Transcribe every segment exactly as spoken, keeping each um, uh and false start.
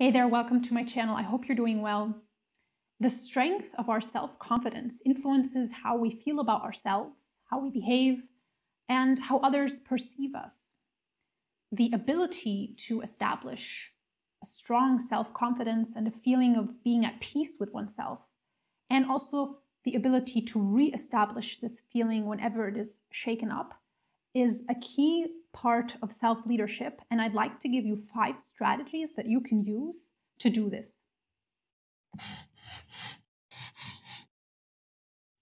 Hey there, welcome to my channel. I hope you're doing well. The strength of our self-confidence influences how we feel about ourselves, how we behave, and how others perceive us. The ability to establish a strong self-confidence and a feeling of being at peace with oneself, and also the ability to re-establish this feeling whenever it is shaken up, is a key part of self-leadership, and I'd like to give you five strategies that you can use to do this.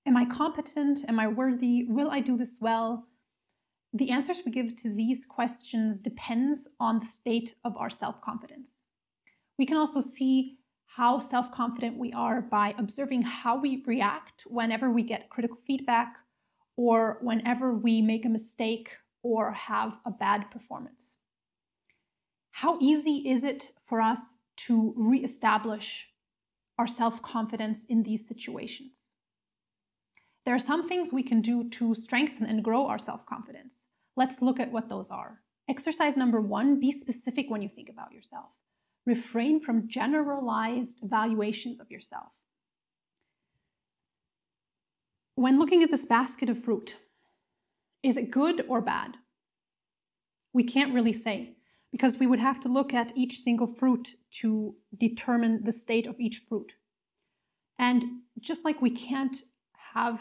Am I competent? Am I worthy? Will I do this well? The answers we give to these questions depends on the state of our self-confidence. We can also see how self-confident we are by observing how we react whenever we get critical feedback, or whenever we make a mistake or have a bad performance. How easy is it for us to reestablish our self-confidence in these situations? There are some things we can do to strengthen and grow our self-confidence. Let's look at what those are. Exercise number one, be specific when you think about yourself. Refrain from generalized evaluations of yourself. When looking at this basket of fruit, is it good or bad? We can't really say, because we would have to look at each single fruit to determine the state of each fruit. And just like we can't have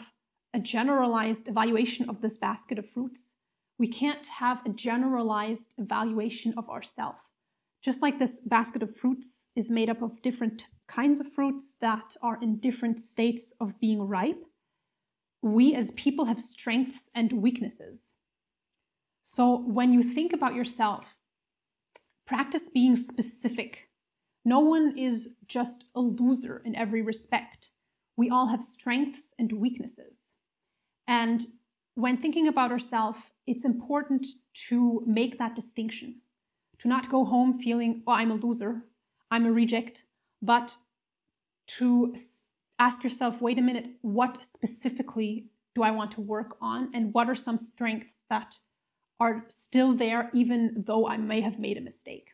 a generalized evaluation of this basket of fruits, we can't have a generalized evaluation of ourselves. Just like this basket of fruits is made up of different kinds of fruits that are in different states of being ripe, we as people have strengths and weaknesses. So when you think about yourself, practice being specific. No one is just a loser in every respect. We all have strengths and weaknesses. And when thinking about ourselves, it's important to make that distinction, to not go home feeling, oh, I'm a loser, I'm a reject, but to ask yourself, wait a minute, what specifically do I want to work on? And what are some strengths that are still there, even though I may have made a mistake?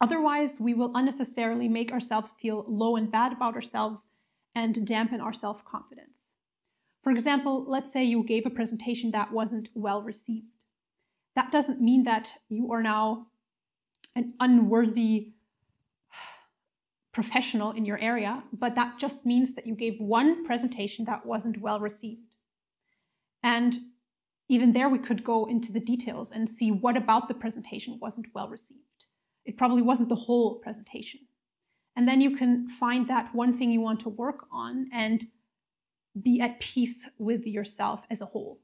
Otherwise, we will unnecessarily make ourselves feel low and bad about ourselves and dampen our self-confidence. For example, let's say you gave a presentation that wasn't well received. That doesn't mean that you are now an unworthy professional in your area, but that just means that you gave one presentation that wasn't well received. And even there, we could go into the details and see what about the presentation wasn't well received. It probably wasn't the whole presentation. And then you can find that one thing you want to work on and be at peace with yourself as a whole.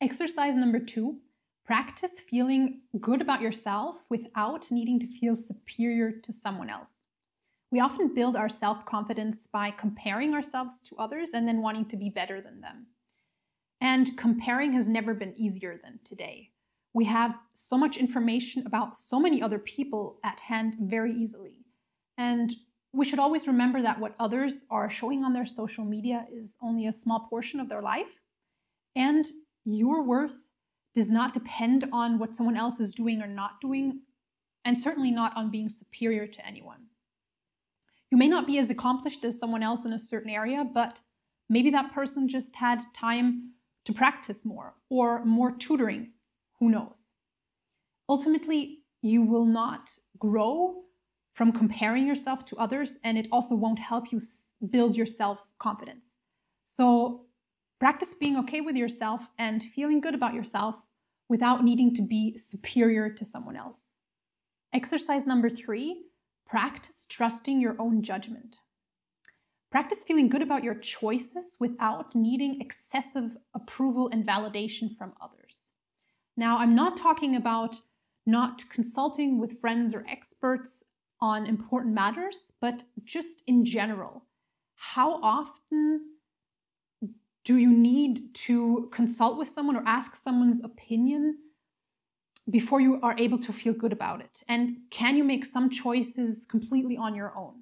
Exercise number two, practice feeling good about yourself without needing to feel superior to someone else. We often build our self-confidence by comparing ourselves to others and then wanting to be better than them. And comparing has never been easier than today. We have so much information about so many other people at hand very easily. And we should always remember that what others are showing on their social media is only a small portion of their life. And your worth does not depend on what someone else is doing or not doing, and certainly not on being superior to anyone. You may not be as accomplished as someone else in a certain area, but maybe that person just had time to practice more or more tutoring. Who knows? Ultimately, you will not grow from comparing yourself to others, and it also won't help you build your self-confidence. So practice being okay with yourself and feeling good about yourself without needing to be superior to someone else. Exercise number three. Practice trusting your own judgment. Practice feeling good about your choices without needing excessive approval and validation from others. Now, I'm not talking about not consulting with friends or experts on important matters, but just in general. How often do you need to consult with someone or ask someone's opinion before you are able to feel good about it? And can you make some choices completely on your own?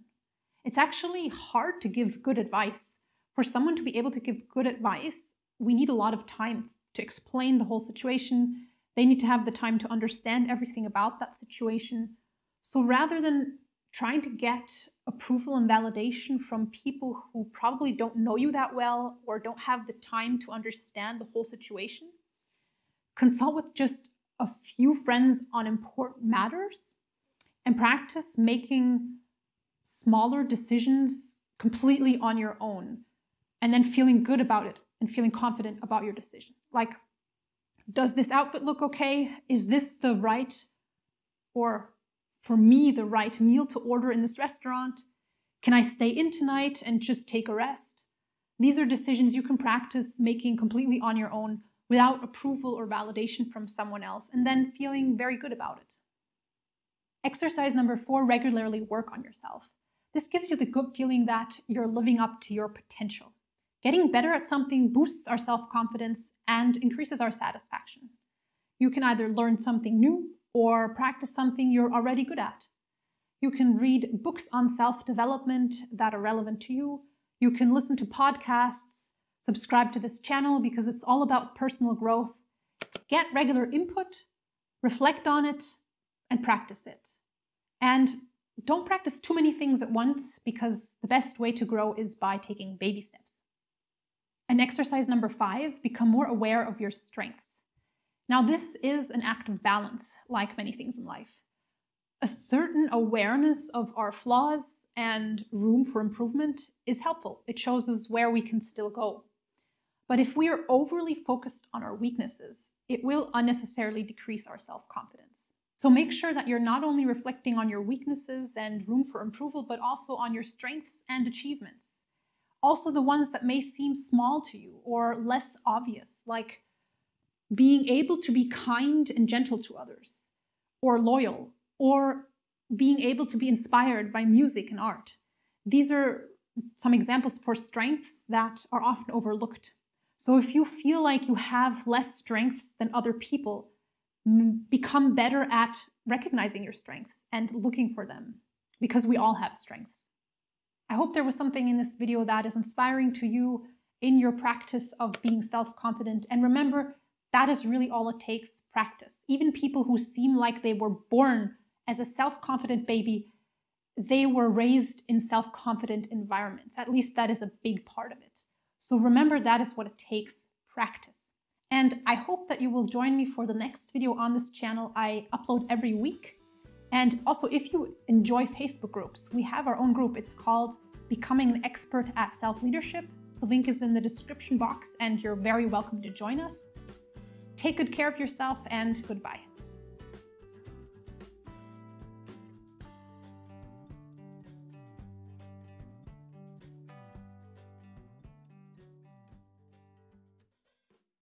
It's actually hard to give good advice. For someone to be able to give good advice, we need a lot of time to explain the whole situation. They need to have the time to understand everything about that situation. So rather than trying to get approval and validation from people who probably don't know you that well or don't have the time to understand the whole situation, consult with just a few friends on important matters and practice making smaller decisions completely on your own and then feeling good about it and feeling confident about your decision. Like, does this outfit look okay? Is this the right or for me, the right meal to order in this restaurant? Can I stay in tonight and just take a rest? These are decisions you can practice making completely on your own without approval or validation from someone else, and then feeling very good about it. Exercise number four, regularly work on yourself. This gives you the good feeling that you're living up to your potential. Getting better at something boosts our self-confidence and increases our satisfaction. You can either learn something new or practice something you're already good at. You can read books on self-development that are relevant to you. You can listen to podcasts, subscribe to this channel because it's all about personal growth. Get regular input, reflect on it, and practice it. And don't practice too many things at once because the best way to grow is by taking baby steps. And exercise number five, become more aware of your strengths. Now, this is an act of balance, like many things in life. A certain awareness of our flaws and room for improvement is helpful. It shows us where we can still go. But if we are overly focused on our weaknesses, it will unnecessarily decrease our self-confidence. So make sure that you're not only reflecting on your weaknesses and room for improvement, but also on your strengths and achievements. Also the ones that may seem small to you or less obvious, like being able to be kind and gentle to others, or loyal, or being able to be inspired by music and art. These are some examples for strengths that are often overlooked. So if you feel like you have less strengths than other people, become better at recognizing your strengths and looking for them, because we all have strengths. I hope there was something in this video that is inspiring to you in your practice of being self-confident. And remember, that is really all it takes, practice. Even people who seem like they were born as a self-confident baby, they were raised in self-confident environments. At least that is a big part of it. So remember, that is what it takes, practice. And I hope that you will join me for the next video on this channel. I upload every week. And also, if you enjoy Facebook groups, we have our own group. It's called Becoming an Expert at Self-Leadership. The link is in the description box and you're very welcome to join us. Take good care of yourself, and goodbye.